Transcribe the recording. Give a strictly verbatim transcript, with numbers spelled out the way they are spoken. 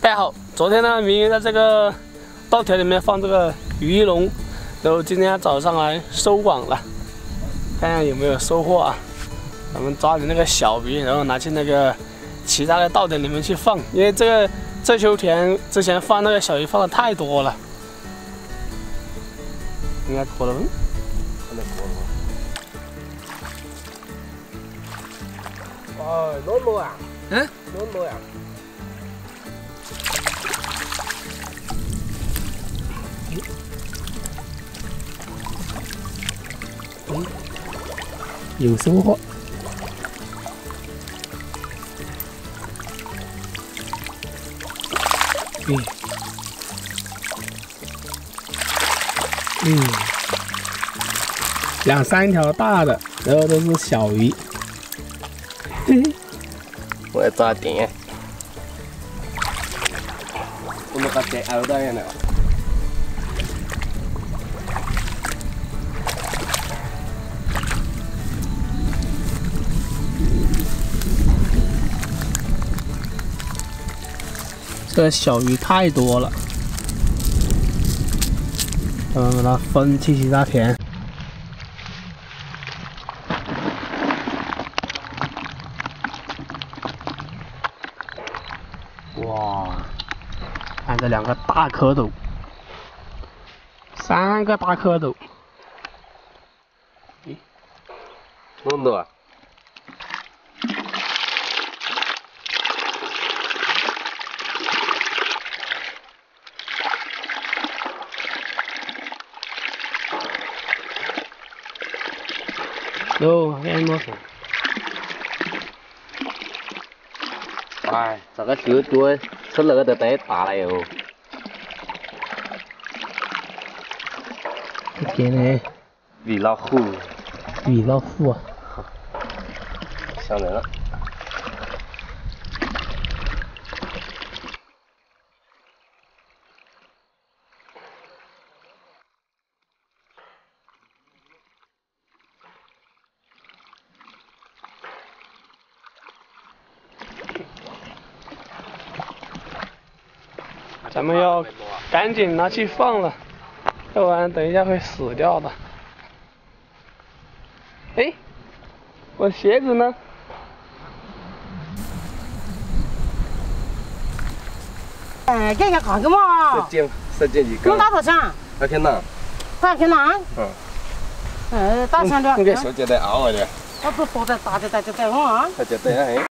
大家好，昨天呢，明明在这个稻田里面放这个鱼翼龙，然后今天早上来收网了，看看有没有收获啊。咱们抓点那个小鱼，然后拿去那个其他的稻田里面去放，因为这个这秋田之前放那个小鱼放的太多了。应该脱了吧？可能脱了吧？哦，老老啊？嗯？老老呀？ 嗯、有收获。嗯，嗯，两三条大的，然后都是小鱼。嘿嘿，我要抓点。我们把这熬到呀呢。 这小鱼太多了，嗯，把它分去其他田。哇，看这两个大蝌蚪，三个大蝌蚪。咦，弄到啊？ 哟，还有多少？哎，这个小脚吃那个都太大了哟！这天呢？米老虎。米老虎啊！上来了。咱们要赶紧拿去放了，要不然等一下会死掉的。哎，我鞋子呢？哎，这个搞什么？这件，这件你搞。弄大头上。大天呐。大天呐。嗯。哎，大天呐。那个小姐在熬我的。我不包在大的，大就在我啊。大就在哎。